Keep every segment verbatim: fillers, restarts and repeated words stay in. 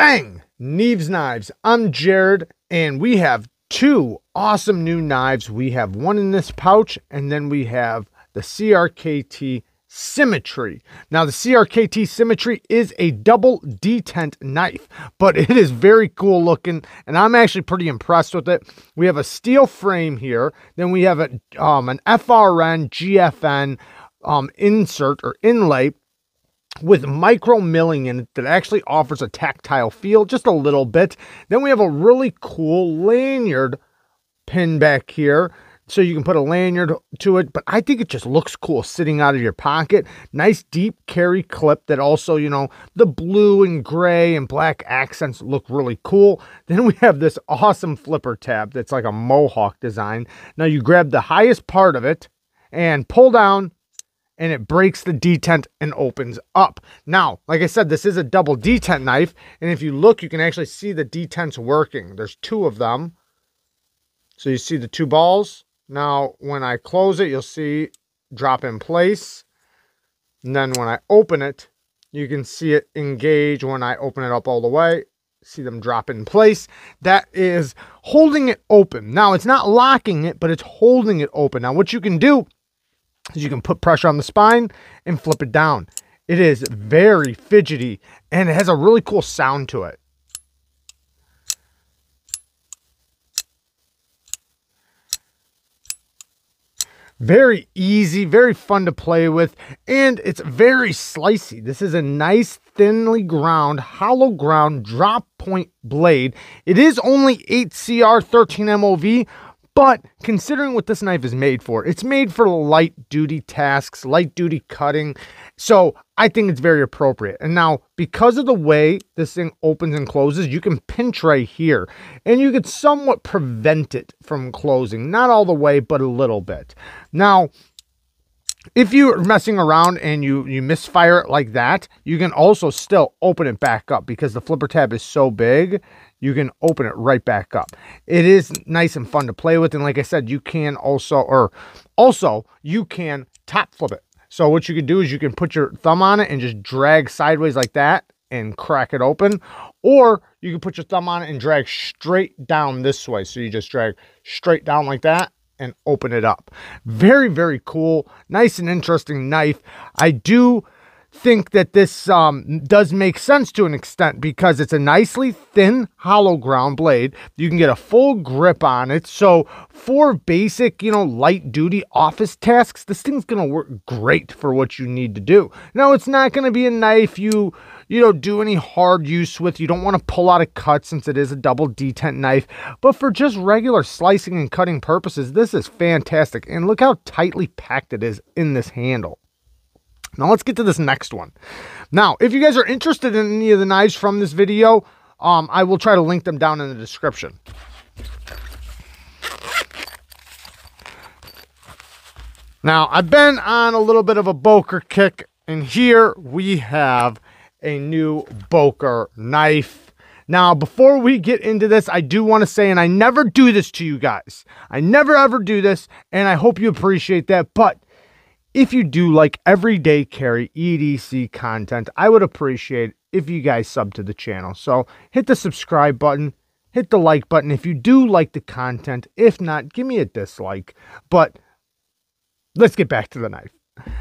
Bang! Neeves Knives, I'm Jared, and we have two awesome new knives. We have one in this pouch, and then we have the C R K T SYMMETRY. Now, the C R K T SYMMETRY is a double detent knife, but it is very cool looking, and I'm actually pretty impressed with it. We have a steel frame here, then we have a, um, an F R N, G F N um, insert or inlay with micro milling in it that actually offers a tactile feel just a little bit. Then we have a really cool lanyard pin back here, so you can put a lanyard to it, but I think it just looks cool sitting out of your pocket. Nice deep carry clip that also, you know, the blue and gray and black accents look really cool. Then we have this awesome flipper tab that's like a mohawk design. Now you grab the highest part of it and pull down, and it breaks the detent and opens up. Now, like I said, this is a double detent knife, and if you look, you can actually see the detents working. There's two of them. So you see the two balls. Now, when I close it, you'll see drop in place. And then when I open it, you can see it engage when I open it up all the way. See them drop in place. That is holding it open. Now, it's not locking it, but it's holding it open. Now, what you can do is you can put pressure on the spine and flip it down. It is very fidgety, and it has a really cool sound to it. Very easy, very fun to play with, and it's very slicey. This is a nice, thinly ground, hollow ground drop point blade. It is only eight C R, thirteen M O V, but considering what this knife is made for, it's made for light duty tasks, light duty cutting. So I think it's very appropriate. And now, because of the way this thing opens and closes, you can pinch right here, and you could somewhat prevent it from closing. Not all the way, but a little bit. Now, if you're messing around and you, you misfire it like that, you can also still open it back up because the flipper tab is so big. You can open it right back up. It is nice and fun to play with. And like I said, you can also, or also you can top flip it. So what you can do is you can put your thumb on it and just drag sideways like that and crack it open. Or you can put your thumb on it and drag straight down this way. So you just drag straight down like that and open it up. Very, very cool. Nice and interesting knife. I do think that this um, does make sense to an extent because it's a nicely thin hollow ground blade. You can get a full grip on it. So for basic, you know, light duty office tasks, this thing's going to work great for what you need to do. Now, it's not going to be a knife you, you know, do any hard use with. You don't want to pull out a cut since it is a double detent knife. But for just regular slicing and cutting purposes, this is fantastic. And look how tightly packed it is in this handle. Now let's get to this next one. Now, if you guys are interested in any of the knives from this video, um, I will try to link them down in the description. Now, I've been on a little bit of a Boker kick, and here we have a new Boker knife. Now, before we get into this, I do want to say, and I never do this to you guys. I never ever do this, and I hope you appreciate that, but if you do like everyday carry E D C content, I would appreciate if you guys sub to the channel. So hit the subscribe button, hit the like button if you do like the content. If not, give me a dislike. But let's get back to the knife.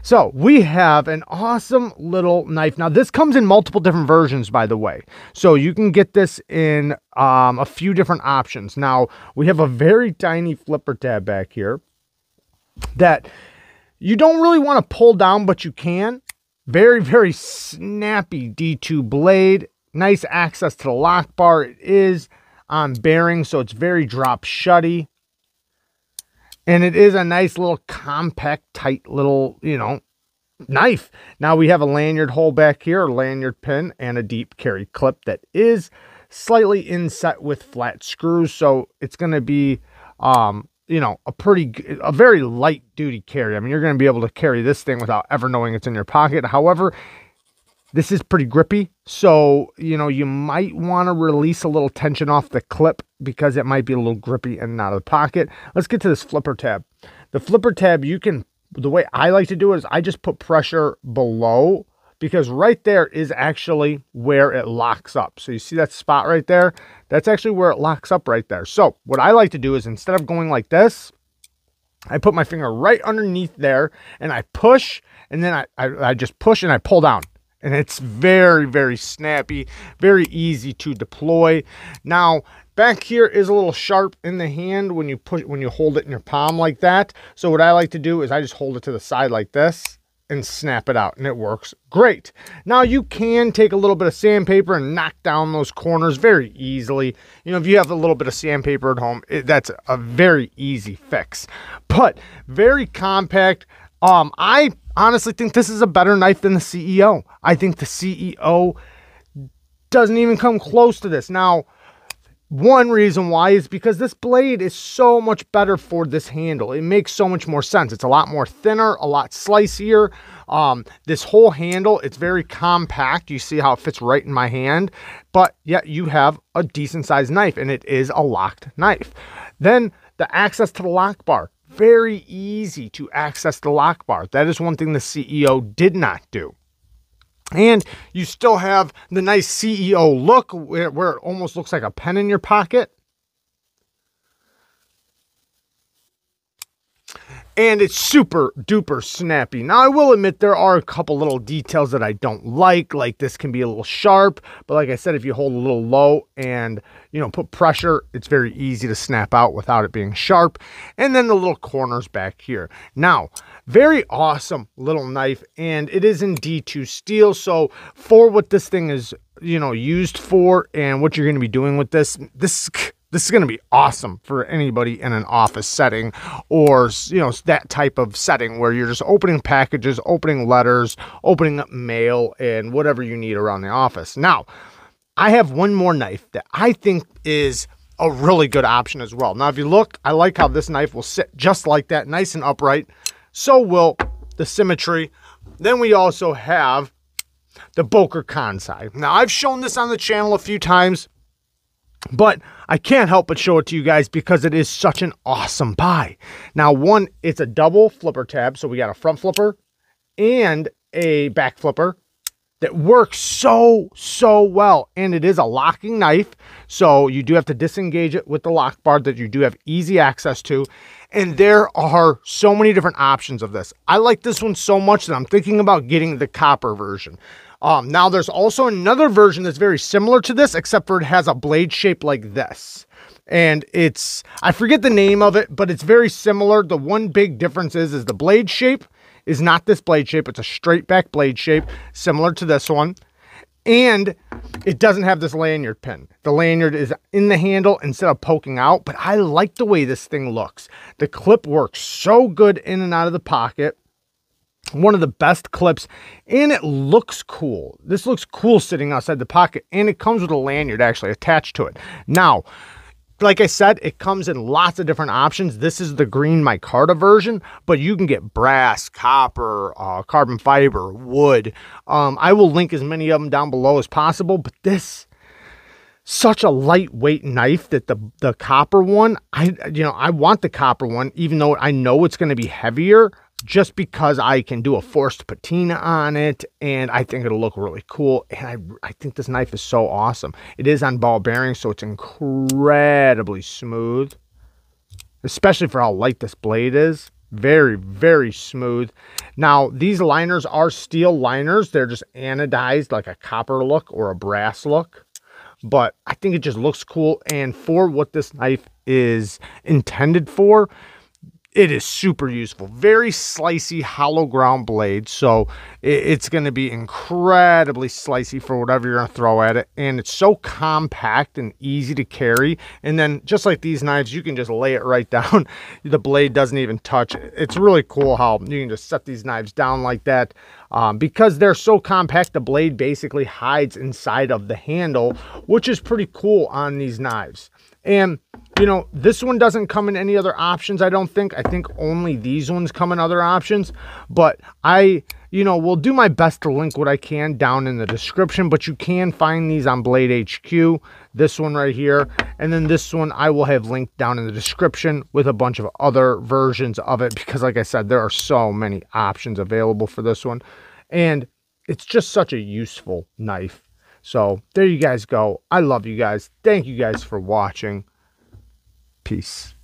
So we have an awesome little knife. Now this comes in multiple different versions, by the way. So you can get this in um, a few different options. Now we have a very tiny flipper tab back here that you don't really want to pull down, but you can. Very, very snappy D two blade. Nice access to the lock bar. It is on bearing, so it's very drop shutty. And it is a nice little compact, tight little, you know, knife. Now we have a lanyard hole back here, a lanyard pin, and a deep carry clip that is slightly inset with flat screws. So it's going to be um, you know, a pretty, a very light duty carry. I mean, you're going to be able to carry this thing without ever knowing it's in your pocket. However, this is pretty grippy. So, you know, you might want to release a little tension off the clip because it might be a little grippy and out of the pocket. Let's get to this flipper tab. The flipper tab, you can, the way I like to do it is I just put pressure below because right there is actually where it locks up. So you see that spot right there? That's actually where it locks up right there. So what I like to do is, instead of going like this, I put my finger right underneath there and I push, and then I, I, I just push and I pull down. And it's very, very snappy, very easy to deploy. Now, back here is a little sharp in the hand when you push, when you hold it in your palm like that. So what I like to do is I just hold it to the side like this and snap it out, and it works great. Now, you can take a little bit of sandpaper and knock down those corners very easily. You know, if you have a little bit of sandpaper at home, it, that's a very easy fix. But very compact. Um, I honestly think this is a better knife than the C E O. I think the C E O doesn't even come close to this. Now, one reason why is because this blade is so much better for this handle. It makes so much more sense. It's a lot more thinner, a lot slicier. Um, this whole handle, it's very compact. You see how it fits right in my hand, but yet you have a decent sized knife, and it is a locked knife. Then the access to the lock bar. Very easy to access the lock bar. That is one thing the C E O did not do. And you still have the nice C E O look where, where it almost looks like a pen in your pocket. And it's super duper snappy. Now, I will admit there are a couple little details that I don't like, like this can be a little sharp, but like I said, if you hold a little low and, you know, put pressure, it's very easy to snap out without it being sharp. And then the little corners back here. Now, very awesome little knife, and it is in D two steel. So for what this thing is, you know, used for and what you're going to be doing with this, this This is going to be awesome for anybody in an office setting, or, you know, that type of setting where you're just opening packages, opening letters, opening up mail, and whatever you need around the office. Now, I have one more knife that I think is a really good option as well. Now, if you look, I like how this knife will sit just like that, nice and upright. So will the SYMMETRY. Then we also have the Boker Kansei. Now, I've shown this on the channel a few times, but I can't help but show it to you guys because it is such an awesome buy. Now, one, it's a double flipper tab. So we got a front flipper and a back flipper that works so, so well. And it is a locking knife. So you do have to disengage it with the lock bar that you do have easy access to. And there are so many different options of this. I like this one so much that I'm thinking about getting the copper version. Um, now, there's also another version that's very similar to this, except for it has a blade shape like this. And it's, I forget the name of it, but it's very similar. The one big difference is, is the blade shape is not this blade shape. It's a straight back blade shape, similar to this one. And it doesn't have this lanyard pin. The lanyard is in the handle instead of poking out. But I like the way this thing looks. The clip works so good in and out of the pocket. One of the best clips, and it looks cool. This looks cool sitting outside the pocket, and it comes with a lanyard actually attached to it. Now, like I said, it comes in lots of different options. This is the green micarta version, but you can get brass, copper, uh, carbon fiber, wood. Um, I will link as many of them down below as possible, but this, such a lightweight knife that the, the copper one, I, you know, I want the copper one, even though I know it's going to be heavier, just because I can do a forced patina on it, and I think it'll look really cool. And I, I think this knife is so awesome. It is on ball bearings, so it's incredibly smooth, especially for how light this blade is. Very, very smooth. Now, these liners are steel liners. They're just anodized, like a copper look or a brass look. But I think it just looks cool. And for what this knife is intended for, it is super useful. Very slicey, hollow ground blade. So it's going to be incredibly slicey for whatever you're going to throw at it. And it's so compact and easy to carry. And then just like these knives, you can just lay it right down. The blade doesn't even touch. It's really cool how you can just set these knives down like that. Um, because they're so compact, the blade basically hides inside of the handle, which is pretty cool on these knives. And you know, this one doesn't come in any other options, I don't think. I think only these ones come in other options. But I, you know, will do my best to link what I can down in the description. But you can find these on Blade H Q. This one right here. And then this one I will have linked down in the description with a bunch of other versions of it. Because like I said, there are so many options available for this one. And it's just such a useful knife. So there you guys go. I love you guys. Thank you guys for watching. Peace.